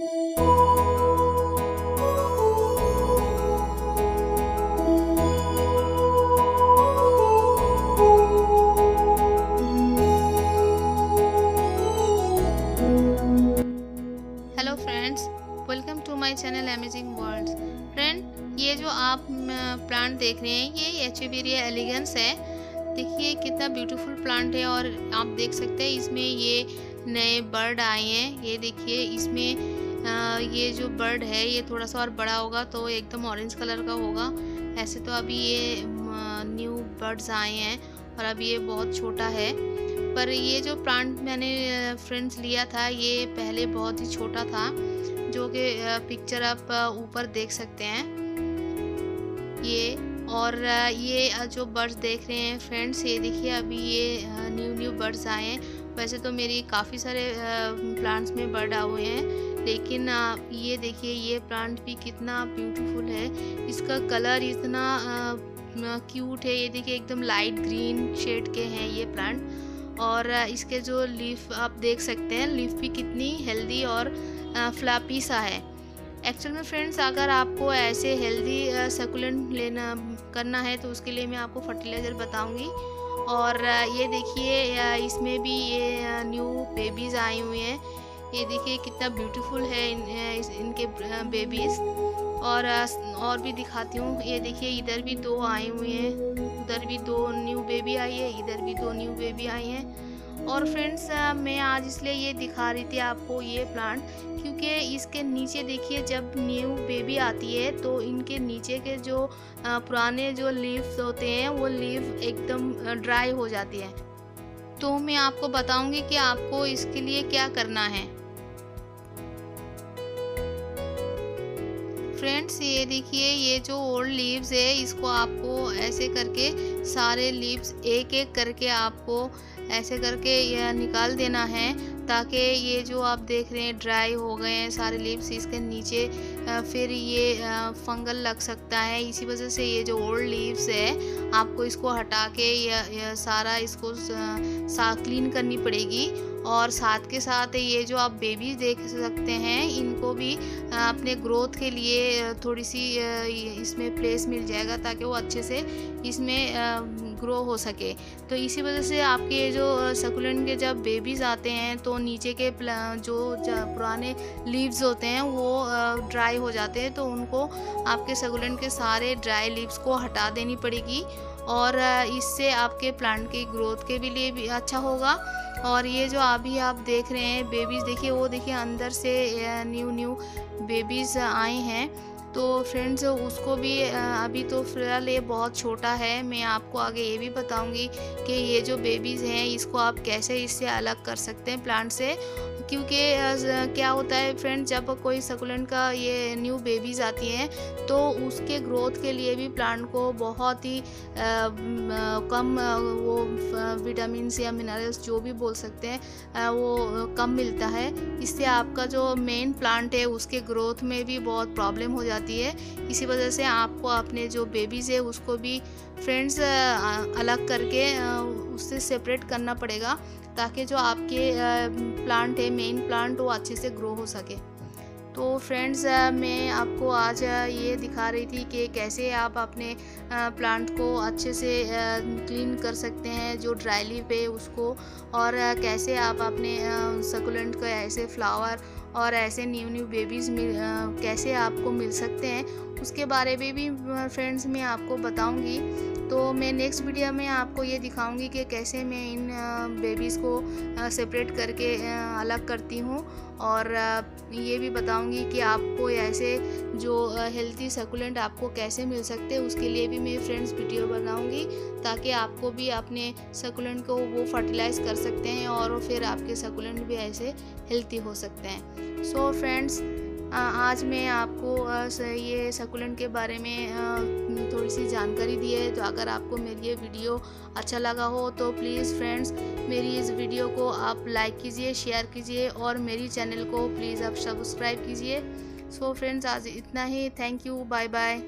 Hello friends, welcome to my channel amazing worlds. Friend, ये जो आप प्लांट देख रहे हैं ये एचेवेरिया एलिगेंस है। देखिए कितना ब्यूटीफुल प्लांट है और आप देख सकते हैं इसमें ये नए बर्ड आए हैं। ये देखिए इसमें ये जो बर्ड है ये थोड़ा सा और बड़ा होगा तो एकदम ऑरेंज कलर का होगा। ऐसे तो अभी ये न्यू बर्ड्स आए हैं और अब ये बहुत छोटा है। पर ये जो प्लांट मैंने फ्रेंड्स लिया था ये पहले बहुत ही छोटा था, जो कि पिक्चर आप ऊपर देख सकते हैं ये। और ये जो बर्ड्स देख रहे हैं फ्रेंड्स, ये देखिए अभी ये न्यू बर्ड्स आए हैं। वैसे तो मेरी काफ़ी सारे प्लांट्स में बर्ड आए हुए हैं, लेकिन ये देखिए ये प्लांट भी कितना ब्यूटीफुल है। इसका कलर इतना क्यूट है। ये देखिए एकदम लाइट ग्रीन शेड के हैं ये प्लांट। और इसके जो लीफ आप देख सकते हैं, लीफ भी कितनी हेल्दी और फ्लैपी सा है। एक्चुअल में फ्रेंड्स, अगर आपको ऐसे हेल्दी सकुलेंट लेना करना है तो उसके लिए मैं आपको फर्टिलाइज़र बताऊंगी। और ये देखिए इसमें भी ये न्यू बेबीज़ आए हुए हैं। ये देखिए कितना ब्यूटीफुल है इनके बेबीज़। और भी दिखाती हूँ। ये देखिए इधर भी दो आए हुए हैं, उधर भी दो न्यू बेबी आई है, इधर भी दो न्यू बेबी आई हैं। और फ्रेंड्स, मैं आज इसलिए ये दिखा रही थी आपको ये प्लांट क्योंकि इसके नीचे देखिए जब न्यू बेबी आती है तो इनके नीचे के जो पुराने जो लीव्स होते हैं वो लीव एकदम ड्राई हो जाती है। तो मैं आपको बताऊंगी कि आपको इसके लिए क्या करना है। फ्रेंड्स, ये देखिए ये जो ओल्ड लीव्स है इसको आपको ऐसे करके सारे लीव्स एक एक करके आपको ऐसे करके यह निकाल देना है, ताकि ये जो आप देख रहे हैं ड्राई हो गए हैं सारे लीव्स, इसके नीचे फिर ये फंगल लग सकता है। इसी वजह से ये जो ओल्ड लीव्स है आपको इसको हटा के यह सारा इसको क्लीन करनी पड़ेगी। और साथ के साथ ये जो आप बेबीज देख सकते हैं इनको भी अपने ग्रोथ के लिए थोड़ी सी इसमें प्लेस मिल जाएगा ताकि वो अच्छे से इसमें ग्रो हो सके। तो इसी वजह से आपके ये जो सकुलेंट के जब बेबीज़ आते हैं तो नीचे के जो पुराने लीव्स होते हैं वो ड्राई हो जाते हैं, तो उनको आपके सकुलेंट के सारे ड्राई लीव्स को हटा देनी पड़ेगी। और इससे आपके प्लांट की ग्रोथ के लिए भी अच्छा होगा। और ये जो अभी आप देख रहे हैं बेबीज़, देखिए वो देखिए अंदर से न्यू बेबीज़ आए हैं। तो फ्रेंड्स, उसको भी अभी तो फिलहाल ये बहुत छोटा है। मैं आपको आगे ये भी बताऊंगी कि ये जो बेबीज़ हैं इसको आप कैसे इससे अलग कर सकते हैं प्लांट से। क्योंकि क्या होता है फ्रेंड्स, जब कोई सकुलेंट का ये न्यू बेबीज़ आती हैं तो उसके ग्रोथ के लिए भी प्लांट को बहुत ही कम वो विटामिन या मिनरल्स जो भी बोल सकते हैं वो कम मिलता है। इससे आपका जो मेन प्लांट है उसके ग्रोथ में भी बहुत प्रॉब्लम हो जाती है। इसी वजह से आपको अपने जो बेबीज़ है उसको भी फ्रेंड्स अलग करके उससे सेपरेट करना पड़ेगा ताकि जो आपके प्लांट है मेन प्लांट वो अच्छे से ग्रो हो सके। तो फ्रेंड्स, मैं आपको आज ये दिखा रही थी कि कैसे आप अपने प्लांट को अच्छे से क्लीन कर सकते हैं जो ड्राई लीफ है उसको, और कैसे आप अपने सकुलेंट को ऐसे फ्लावर और ऐसे न्यू बेबीज़ कैसे आपको मिल सकते हैं उसके बारे में भी फ्रेंड्स मैं आपको बताऊंगी। तो मैं नेक्स्ट वीडियो में आपको ये दिखाऊंगी कि कैसे मैं इन बेबीज़ को सेपरेट करके अलग करती हूँ। और ये भी बताऊंगी कि आपको ऐसे जो हेल्दी सकुलेंट आपको कैसे मिल सकते हैं उसके लिए भी मैं फ्रेंड्स वीडियो बनाऊंगी, ताकि आपको भी अपने सकुलेंट को वो फर्टिलाइज़ कर सकते हैं और फिर आपके सकुलेंट भी ऐसे हेल्दी हो सकते हैं। सो फ्रेंड्स, आज मैं आपको ये सकुलेंट के बारे में थोड़ी सी जानकारी दी है। तो अगर आपको मेरी ये वीडियो अच्छा लगा हो तो प्लीज़ फ्रेंड्स मेरी इस वीडियो को आप लाइक कीजिए, शेयर कीजिए और मेरी चैनल को प्लीज़ आप सब्सक्राइब कीजिए। सो फ्रेंड्स, आज इतना ही। Thank you, bye bye.